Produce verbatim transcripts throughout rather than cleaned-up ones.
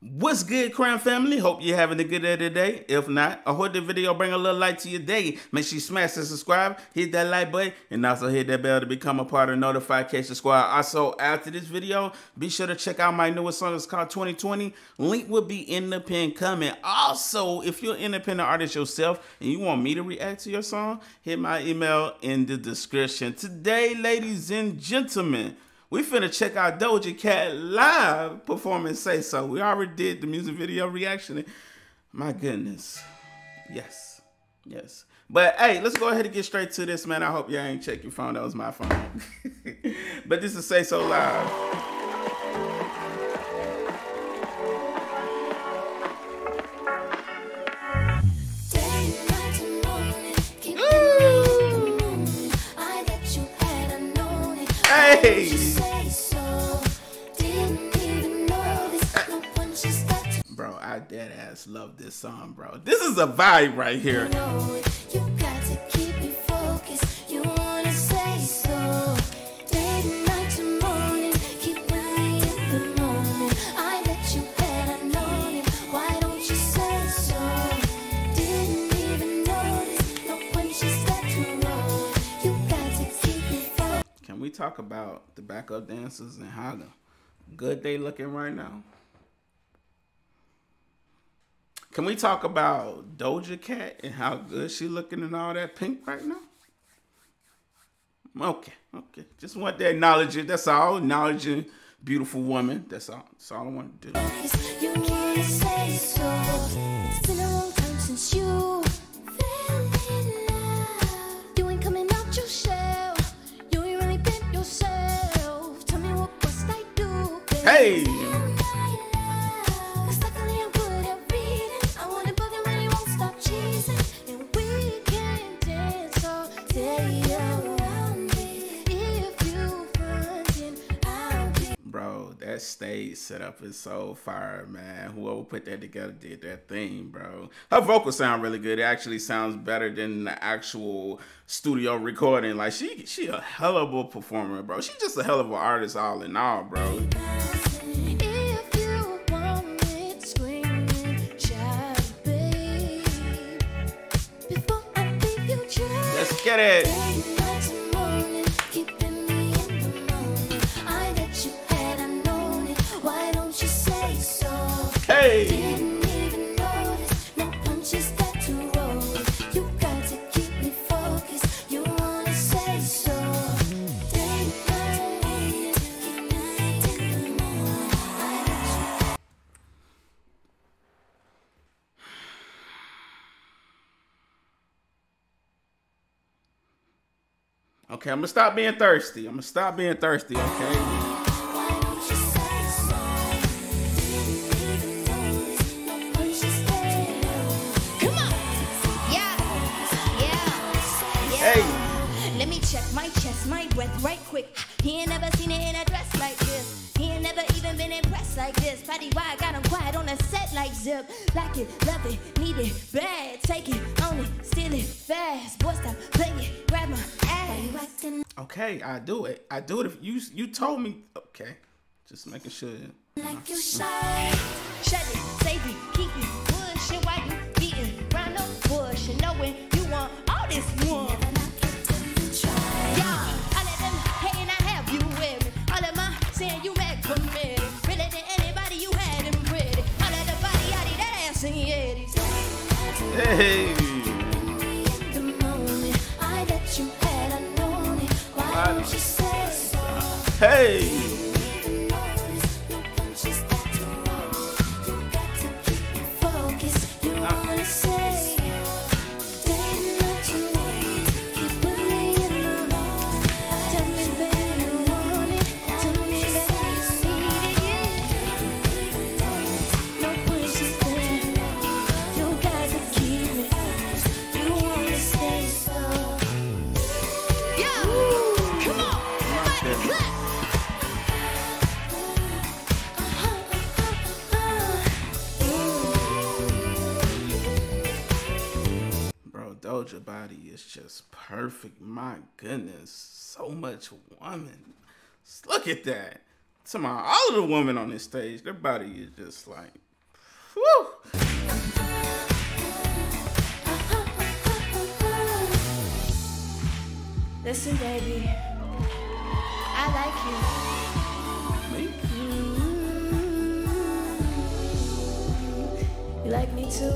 What's good, Crown Family? Hope you're having a good day today. If not, I hope the video bring a little light to your day. Make sure you smash and subscribe, hit that like button, and also hit that bell to become a part of Notification Squad. Also, after this video, be sure to check out my newest song. It's called twenty twenty. Link will be in the pinned comment. Also, if you're an independent artist yourself and you want me to react to your song, hit my email in the description. Today, ladies and gentlemen, we finna check out Doja Cat live performing Say So. We already did the music video reaction. My goodness. Yes. Yes. But hey, let's go ahead and get straight to this, man. I hope y'all ain't check your phone. That was my phone. But this is Say So live. Hey! Dead ass love this song, bro. This is a vibe right here. You know it, you got to keep it focused. You wanna say so. Day and night to morning, keep right at the moment. I let you had I known it. Why don't you say so? Didn't even notice. No when she stepped to roll. You got to keep it focused. Can we talk about the backup dancers and how good they looking right now? Can we talk about Doja Cat and how good she looking and all that pink right now? Okay, okay. Just want to acknowledge it. That's all. Acknowledging beautiful woman. That's all. That's all I want to do. You wanna say so. It's been a long time since you fell in love. You ain't coming out your shell. You ain't really been yourself. Tell me what must I do? Hey. That stage setup is so fire, man. Whoever put that together did that thing, bro. Her vocals sound really good. It actually sounds better than the actual studio recording. Like, she she a hell of a performer, bro. She just a hell of an artist all in all, bro. Let's get it. Hey. Didn't even notice, no punches got to roll. You got to keep me focused. You wanna say so. Okay, I'm gonna stop being thirsty. I'm gonna stop being thirsty, okay? Let me check my chest, my breath right quick. He ain't never seen it in a dress like this. He ain't never even been impressed like this. Probably why I got him quiet on a set like Zip. Like it, love it, need it, bad. Take it, own it, steal it, fast. Boy, stop playing it, grab my ass. Okay, I do it. I do it if you you told me. Okay, just making sure. Like you shine. Shut it, save it, keep it, push it, why you beating round the bush and knowing you want all this one. Hey. The moment I let you had I known it. Why don't you say so? Hey. You got to keep me focused. You wanna say so. Didn't let you wait. Keep believing in love. Tell me that you want it. Tell me that you need it. No pushes there. You got to keep. Doja body is just perfect. My goodness, so much woman. Just look at that. Some all of the women on this stage, their body is just like Woo! Listen, baby, I like you. Thank you. You like me too?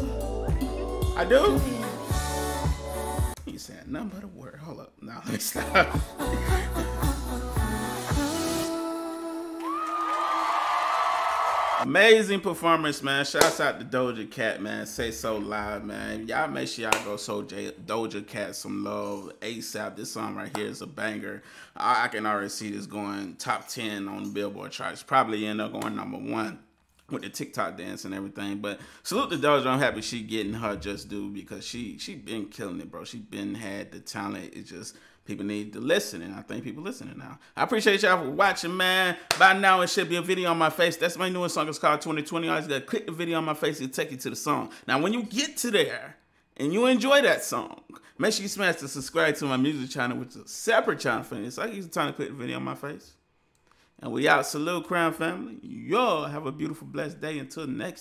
I do. You said nothing but a word. Hold up. Now let me stop. Amazing performance, man. Shouts out to Doja Cat, man. Say So Live, man. Y'all make sure y'all go show Doja Cat some love ASAP. This song right here is a banger. I, I can already see this going top ten on the Billboard charts. Probably end up going number one with the TikTok dance and everything. But salute to Doja. I'm happy she getting her just due because she she been killing it, bro. She been had the talent. It's just people need to listen, and I think people listening now. I appreciate y'all for watching, man. By now, it should be a video on my face. That's my newest song. It's called twenty twenty. I just got to click the video on my face. It'll take you to the song. Now, when you get to there and you enjoy that song, make sure you smash the subscribe to my music channel, which is a separate channel for me. So I use the time to click the video on my face. And we out. Salute, Crown Family. Y'all have a beautiful, blessed day. Until next time.